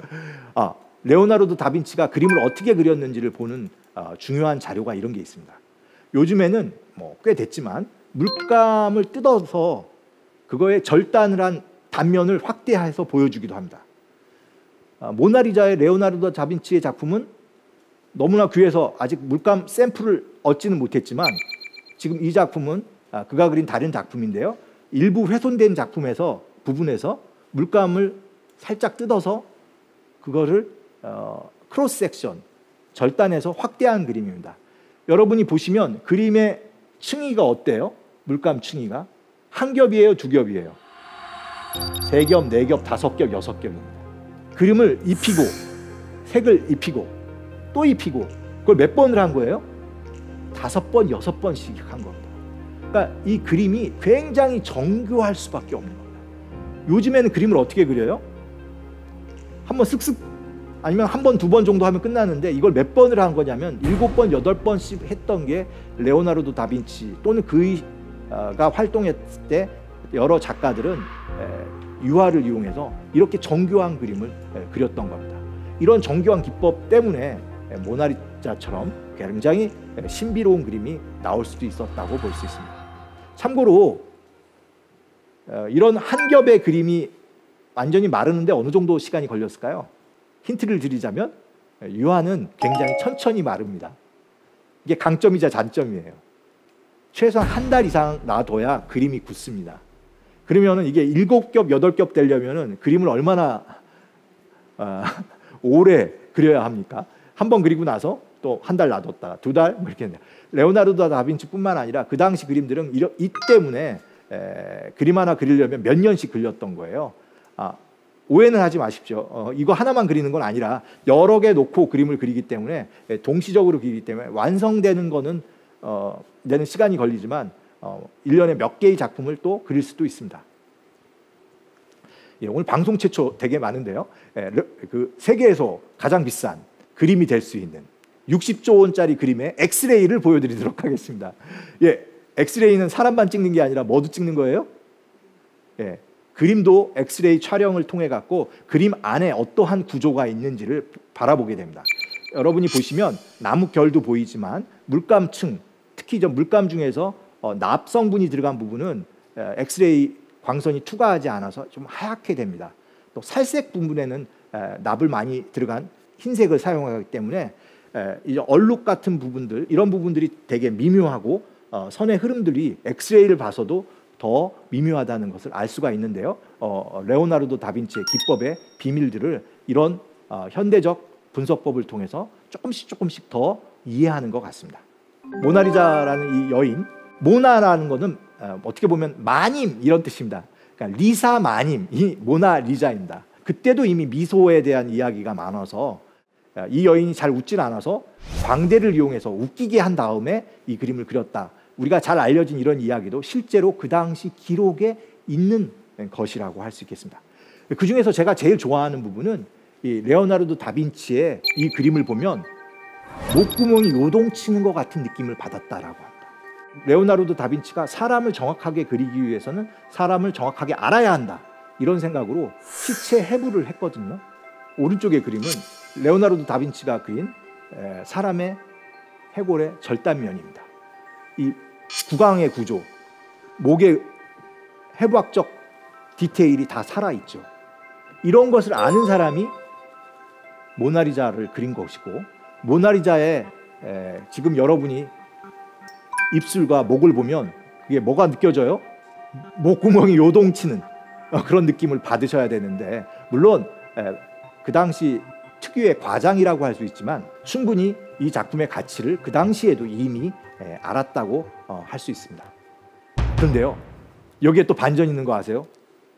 아, 레오나르도 다빈치가 그림을 어떻게 그렸는지를 보는 어, 중요한 자료가 이런 게 있습니다. 요즘에는 뭐 꽤 됐지만 물감을 뜯어서 그거에 절단을 한 단면을 확대해서 보여주기도 합니다. 아, 모나리자의 레오나르도 다빈치의 작품은 너무나 귀해서 아직 물감 샘플을 얻지는 못했지만 지금 이 작품은 아, 그가 그린 다른 작품인데요. 일부 훼손된 작품에서 부분에서 물감을 살짝 뜯어서 그거를 어, 크로스 섹션, 절단해서 확대한 그림입니다. 여러분이 보시면 그림의 층위가 어때요? 물감 층위가 한 겹이에요? 두 겹이에요? 세 겹, 네 겹, 다섯 겹, 여섯 겹입니다. 그림을 입히고, 색을 입히고, 또 입히고, 그걸 몇 번을 한 거예요? 다섯 번, 여섯 번씩 한 겁니다. 그러니까 이 그림이 굉장히 정교할 수밖에 없는 겁니다. 요즘에는 그림을 어떻게 그려요? 한번 쓱쓱 아니면 한 번, 두 번 정도 하면 끝나는데 이걸 몇 번을 한 거냐면 일곱 번, 여덟 번씩 했던 게 레오나르도 다빈치 또는 그가 활동했을 때 여러 작가들은 유화를 이용해서 이렇게 정교한 그림을 그렸던 겁니다. 이런 정교한 기법 때문에 모나리자처럼 굉장히 신비로운 그림이 나올 수도 있었다고 볼 수 있습니다. 참고로 이런 한 겹의 그림이 완전히 마르는데 어느 정도 시간이 걸렸을까요? 힌트를 드리자면 유화는 굉장히 천천히 마릅니다. 이게 강점이자 잔점이에요. 최소한 한 달 이상 놔둬야 그림이 굳습니다. 그러면은 이게 일곱 겹, 여덟 겹 되려면은 그림을 얼마나 어, 오래 그려야 합니까? 한번 그리고 나서 또 한 달 놔뒀다가 두 달 뭐 이렇게 레오나르도 다빈치뿐만 아니라 그 당시 그림들은 이 때문에 에, 그림 하나 그리려면 몇 년씩 걸렸던 거예요. 아, 오해는 하지 마십시오. 어, 이거 하나만 그리는 건 아니라 여러 개 놓고 그림을 그리기 때문에 동시적으로 그리기 때문에 완성되는 거는 어, 내는 시간이 걸리지만 어, 일 년에 몇 개의 작품을 또 그릴 수도 있습니다. 예, 오늘 방송 최초 되게 많은데요. 예, 그 세계에서 가장 비싼 그림이 될 수 있는 육십조 원짜리 그림의 엑스레이를 보여드리도록 하겠습니다. 예, 엑스레이는 사람만 찍는 게 아니라 뭐도 찍는 거예요? 예. 그림도 엑스레이 촬영을 통해 갖고 그림 안에 어떠한 구조가 있는지를 바라보게 됩니다. 여러분이 보시면 나무 결도 보이지만 물감층, 특히 저 물감 중에서 어, 납 성분이 들어간 부분은 에, 엑스레이 광선이 투과하지 않아서 좀 하얗게 됩니다. 또 살색 부분에는 에, 납을 많이 들어간 흰색을 사용하기 때문에 에, 이제 얼룩 같은 부분들, 이런 부분들이 되게 미묘하고 어, 선의 흐름들이 엑스레이를 봐서도 더 미묘하다는 것을 알 수가 있는데요. 어, 레오나르도 다빈치의 기법의 비밀들을 이런 어, 현대적 분석법을 통해서 조금씩 조금씩 더 이해하는 것 같습니다. 모나리자라는 이 여인, 모나라는 것은 어, 어떻게 보면 마님 이런 뜻입니다. 그러니까 리사 마님, 이 모나리자입니다. 그때도 이미 미소에 대한 이야기가 많아서 이 여인이 잘 웃질 않아서 광대를 이용해서 웃기게 한 다음에 이 그림을 그렸다. 우리가 잘 알려진 이런 이야기도 실제로 그 당시 기록에 있는 것이라고 할 수 있겠습니다. 그중에서 제가 제일 좋아하는 부분은 이 레오나르도 다빈치의 이 그림을 보면 목구멍이 요동치는 것 같은 느낌을 받았다라고 합니다. 레오나르도 다빈치가 사람을 정확하게 그리기 위해서는 사람을 정확하게 알아야 한다. 이런 생각으로 시체 해부를 했거든요. 오른쪽의 그림은 레오나르도 다빈치가 그린 사람의 해골의 절단면입니다. 이 구강의 구조, 목의 해부학적 디테일이 다 살아있죠. 이런 것을 아는 사람이 모나리자를 그린 것이고 모나리자의 에, 지금 여러분이 입술과 목을 보면 그게 뭐가 느껴져요? 목구멍이 요동치는 어, 그런 느낌을 받으셔야 되는데 물론 에, 그 당시 특유의 과장이라고 할 수 있지만 충분히 이 작품의 가치를 그 당시에도 이미 알았다고 할 수 있습니다. 그런데요, 여기에 또 반전 있는 거 아세요?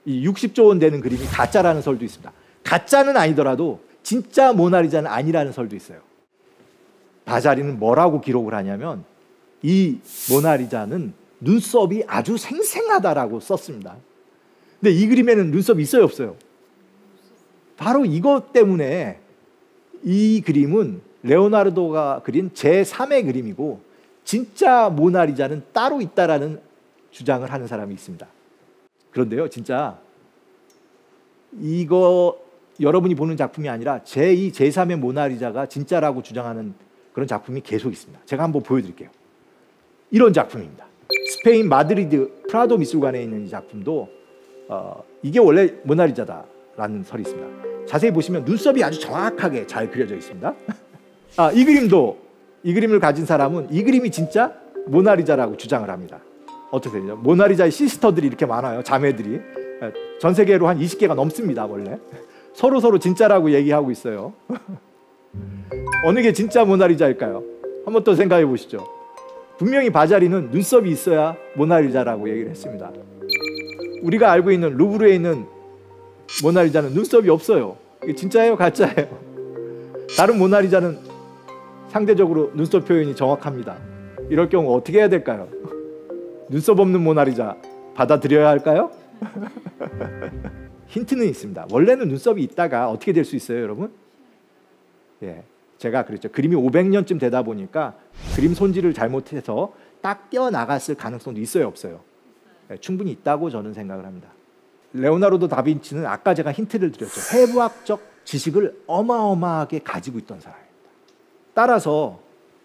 이 육십조 원 되는 그림이 가짜라는 설도 있습니다. 가짜는 아니더라도 진짜 모나리자는 아니라는 설도 있어요. 바자리는 뭐라고 기록을 하냐면 이 모나리자는 눈썹이 아주 생생하다라고 썼습니다. 근데 이 그림에는 눈썹이 있어요, 없어요? 바로 이것 때문에 이 그림은 레오나르도가 그린 제삼의 그림이고 진짜 모나리자는 따로 있다라는 주장을 하는 사람이 있습니다. 그런데요, 진짜 이거 여러분이 보는 작품이 아니라 제이, 제삼의 모나리자가 진짜라고 주장하는 그런 작품이 계속 있습니다. 제가 한번 보여드릴게요. 이런 작품입니다. 스페인 마드리드 프라도 미술관에 있는 이 작품도 어, 이게 원래 모나리자다라는 설이 있습니다. 자세히 보시면 눈썹이 아주 정확하게 잘 그려져 있습니다. 아, 이 그림도, 이 그림을 가진 사람은 이 그림이 진짜 모나리자라고 주장을 합니다. 어떻게 되죠? 모나리자의 시스터들이 이렇게 많아요. 자매들이. 전 세계로 한 이십 개가 넘습니다. 원래 서로 서로 진짜라고 얘기하고 있어요. 어느 게 진짜 모나리자일까요? 한번 더 생각해 보시죠. 분명히 바자리는 눈썹이 있어야 모나리자라고 얘기를 했습니다. 우리가 알고 있는 루브르에 있는 모나리자는 눈썹이 없어요. 이게 진짜예요, 가짜예요? 다른 모나리자는 상대적으로 눈썹 표현이 정확합니다. 이럴 경우 어떻게 해야 될까요? 눈썹 없는 모나리자 받아들여야 할까요? 힌트는 있습니다. 원래는 눈썹이 있다가 어떻게 될 수 있어요, 여러분? 예, 제가 그랬죠. 그림이 오백 년쯤 되다 보니까 그림 손질을 잘못해서 딱 떼어나갔을 가능성도 있어요, 없어요? 예, 충분히 있다고 저는 생각을 합니다. 레오나르도 다빈치는 아까 제가 힌트를 드렸죠. 해부학적 지식을 어마어마하게 가지고 있던 사람입니다. 따라서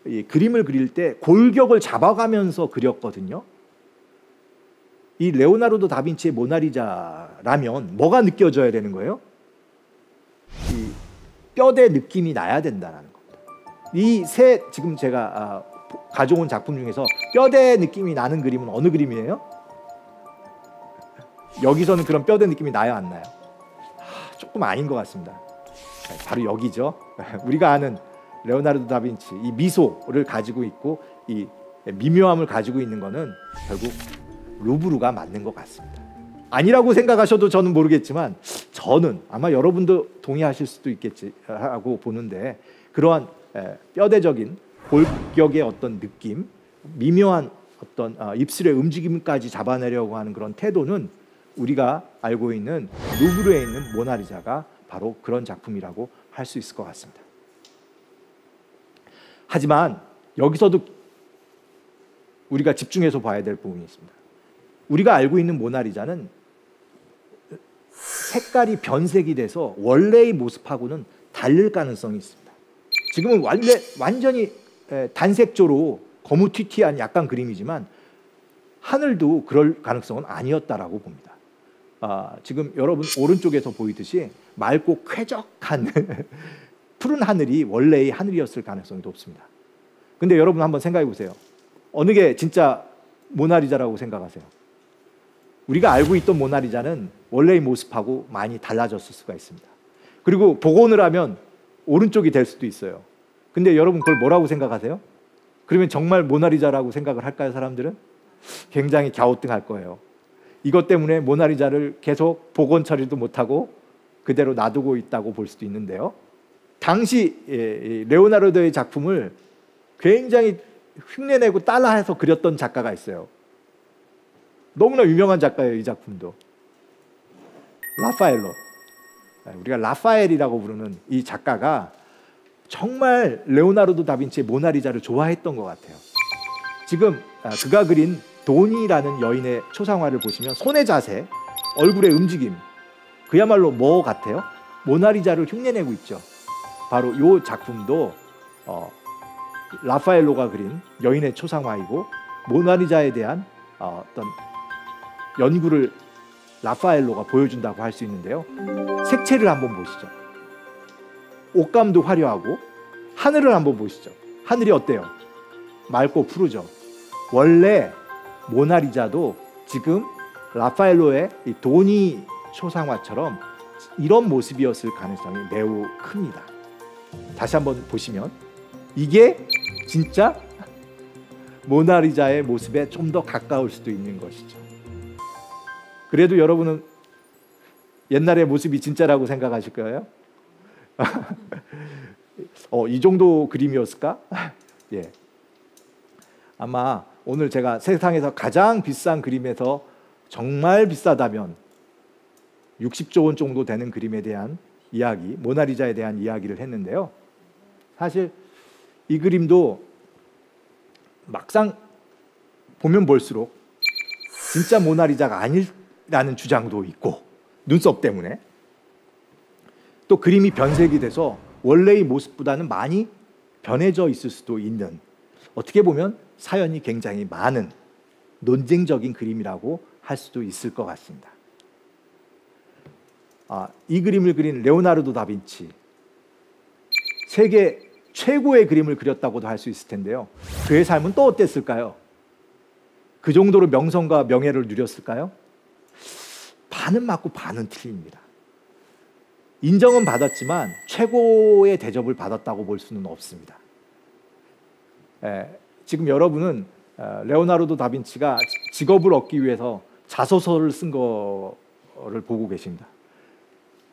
이 그림을 그릴 때 골격을 잡아가면서 그렸거든요. 이 레오나르도 다빈치의 모나리자라면 뭐가 느껴져야 되는 거예요? 이 뼈대 느낌이 나야 된다는 겁니다. 이 세 지금 제가 가져온 작품 중에서 뼈대 느낌이 나는 그림은 어느 그림이에요? 여기서는 그런 뼈대 느낌이 나요, 안 나요? 조금 아닌 것 같습니다. 바로 여기죠. 우리가 아는 레오나르도 다빈치, 이 미소를 가지고 있고 이 미묘함을 가지고 있는 거는 결국 루브르가 맞는 것 같습니다. 아니라고 생각하셔도 저는 모르겠지만 저는 아마 여러분도 동의하실 수도 있겠지 하고 보는데, 그러한 뼈대적인 골격의 어떤 느낌, 미묘한 어떤 입술의 움직임까지 잡아내려고 하는 그런 태도는 우리가 알고 있는 루브르에 있는 모나리자가 바로 그런 작품이라고 할 수 있을 것 같습니다. 하지만 여기서도 우리가 집중해서 봐야 될 부분이 있습니다. 우리가 알고 있는 모나리자는 색깔이 변색이 돼서 원래의 모습하고는 다를 가능성이 있습니다. 지금은 원래 완전히 단색조로 거무튀튀한 약간 그림이지만 하늘도 그럴 가능성은 아니었다라고 봅니다. 아, 지금 여러분 오른쪽에서 보이듯이 맑고 쾌적한 푸른 하늘이 원래의 하늘이었을 가능성이 높습니다. 근데 여러분 한번 생각해 보세요. 어느 게 진짜 모나리자라고 생각하세요? 우리가 알고 있던 모나리자는 원래의 모습하고 많이 달라졌을 수가 있습니다. 그리고 복원을 하면 오른쪽이 될 수도 있어요. 근데 여러분 그걸 뭐라고 생각하세요? 그러면 정말 모나리자라고 생각을 할까요, 사람들은? 굉장히 갸우뚱할 거예요. 이것 때문에 모나리자를 계속 복원 처리도 못하고 그대로 놔두고 있다고 볼 수도 있는데요. 당시 레오나르도의 작품을 굉장히 흉내내고 따라해서 그렸던 작가가 있어요. 너무나 유명한 작가예요, 이 작품도. 라파엘로. 우리가 라파엘이라고 부르는 이 작가가 정말 레오나르도 다빈치의 모나리자를 좋아했던 것 같아요. 지금 그가 그린 도니라는 여인의 초상화를 보시면 손의 자세, 얼굴의 움직임, 그야말로 뭐 같아요? 모나리자를 흉내내고 있죠. 바로 이 작품도 어, 라파엘로가 그린 여인의 초상화이고 모나리자에 대한 어, 어떤 연구를 라파엘로가 보여준다고 할 수 있는데요. 색채를 한번 보시죠. 옷감도 화려하고 하늘을 한번 보시죠. 하늘이 어때요? 맑고 푸르죠. 원래 모나리자도 지금 라파엘로의 이 도니 초상화처럼 이런 모습이었을 가능성이 매우 큽니다. 다시 한번 보시면 이게 진짜 모나리자의 모습에 좀 더 가까울 수도 있는 것이죠. 그래도 여러분은 옛날의 모습이 진짜라고 생각하실 거예요? 어, 이 정도 그림이었을까? 예. 아마 오늘 제가 세상에서 가장 비싼 그림에서 정말 비싸다면 육십조 원 정도 되는 그림에 대한 이야기, 모나리자에 대한 이야기를 했는데요. 사실 이 그림도 막상 보면 볼수록 진짜 모나리자가 아니라는 주장도 있고, 눈썹 때문에 또 그림이 변색이 돼서 원래의 모습보다는 많이 변해져 있을 수도 있는, 어떻게 보면 사연이 굉장히 많은 논쟁적인 그림이라고 할 수도 있을 것 같습니다. 아, 이 그림을 그린 레오나르도 다빈치, 세계 최고의 그림을 그렸다고도 할 수 있을 텐데요. 그의 삶은 또 어땠을까요? 그 정도로 명성과 명예를 누렸을까요? 반은 맞고 반은 틀립니다. 인정은 받았지만 최고의 대접을 받았다고 볼 수는 없습니다. 예, 지금 여러분은 레오나르도 다빈치가 직업을 얻기 위해서 자소서를 쓴 거를 보고 계십니다.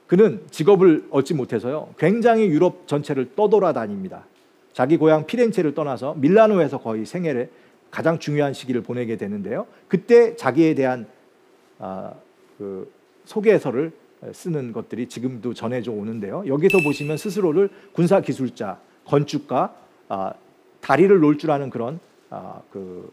그는 직업을 얻지 못해서요, 굉장히 유럽 전체를 떠돌아다닙니다. 자기 고향 피렌체를 떠나서 밀라노에서 거의 생애를 가장 중요한 시기를 보내게 되는데요. 그때 자기에 대한 아, 그 소개서를 쓰는 것들이 지금도 전해져 오는데요. 여기서 보시면 스스로를 군사기술자, 건축가, 아, 다리를 놓을 줄 아는 그런 아, 그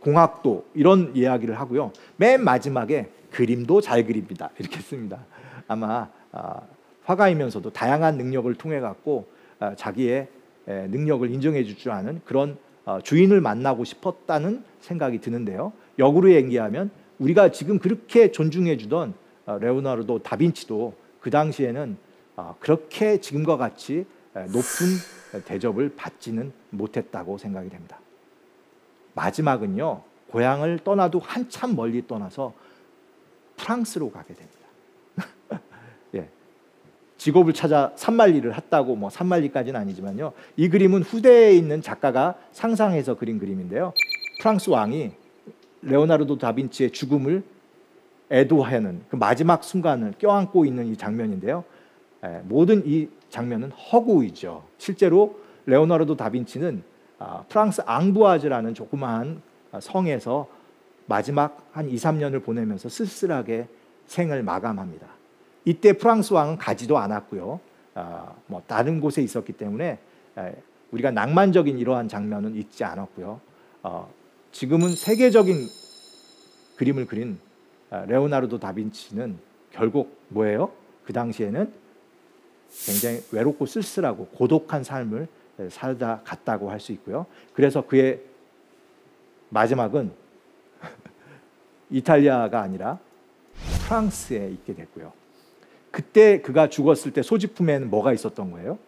공학도, 이런 이야기를 하고요. 맨 마지막에 그림도 잘 그립니다, 이렇게 씁니다. 아마 아, 화가이면서도 다양한 능력을 통해 갖고 아, 자기의 에, 능력을 인정해 줄 줄 아는 그런 어, 주인을 만나고 싶었다는 생각이 드는데요. 역으로 얘기하면 우리가 지금 그렇게 존중해 주던 어, 레오나르도 다빈치도 그 당시에는 어, 그렇게 지금과 같이 에, 높은 대접을 받지는 못했다고 생각이 됩니다. 마지막은요, 고향을 떠나도 한참 멀리 떠나서 프랑스로 가게 됩니다. 직업을 찾아 산말리를 했다고, 뭐 산말리까지는 아니지만요. 이 그림은 후대에 있는 작가가 상상해서 그린 그림인데요. 프랑스 왕이 레오나르도 다빈치의 죽음을 애도하는 그 마지막 순간을 껴안고 있는 이 장면인데요. 에, 모든 이 장면은 허구이죠. 실제로 레오나르도 다빈치는 아, 프랑스 앙부아즈라는 조그마한 성에서 마지막 한 이삼 년을 보내면서 쓸쓸하게 생을 마감합니다. 이때 프랑스 왕은 가지도 않았고요. 어, 뭐 다른 곳에 있었기 때문에 에, 우리가 낭만적인 이러한 장면은 있지 않았고요. 어, 지금은 세계적인 그림을 그린 에, 레오나르도 다빈치는 결국 뭐예요? 그 당시에는 굉장히 외롭고 쓸쓸하고 고독한 삶을 에, 살다 갔다고 할 수 있고요. 그래서 그의 마지막은 이탈리아가 아니라 프랑스에 있게 됐고요. 그때 그가 죽었을 때 소지품에는 뭐가 있었던 거예요?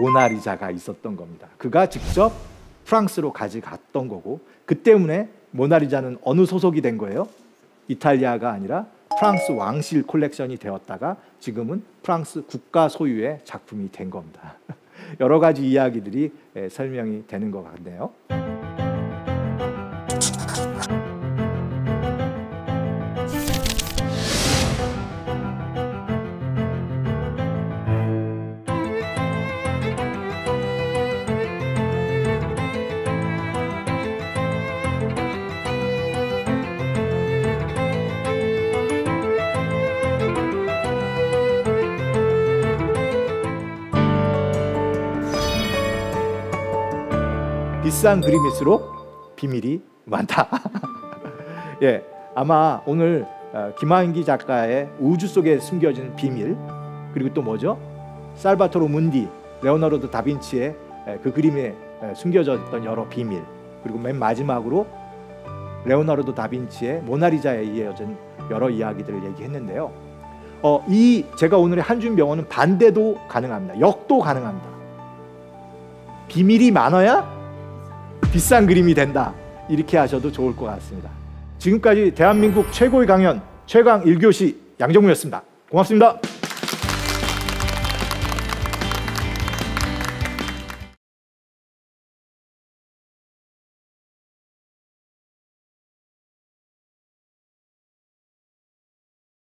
모나리자가 있었던 겁니다. 그가 직접 프랑스로 가져갔던 거고, 그 때문에 모나리자는 어느 소속이 된 거예요? 이탈리아가 아니라 프랑스 왕실 콜렉션이 되었다가 지금은 프랑스 국가 소유의 작품이 된 겁니다. 여러 가지 이야기들이 설명이 되는 것 같네요. 비싼 그림일수록 비밀이 많다. 예, 아마 오늘 김환기 작가의 우주 속에 숨겨진 비밀, 그리고 또 뭐죠? 살바토르 문디, 레오나르도 다빈치의 그 그림에 숨겨져 있던 여러 비밀, 그리고 맨 마지막으로 레오나르도 다빈치의 모나리자에 이어진 여러 이야기들을 얘기했는데요. 어, 이 제가 오늘의 한 줄 명언은 반대도 가능합니다. 역도 가능합니다. 비밀이 많아야 비싼 그림이 된다, 이렇게 하셔도 좋을 것 같습니다. 지금까지 대한민국 최고의 강연 최강 일 교시 양정무였습니다. 고맙습니다.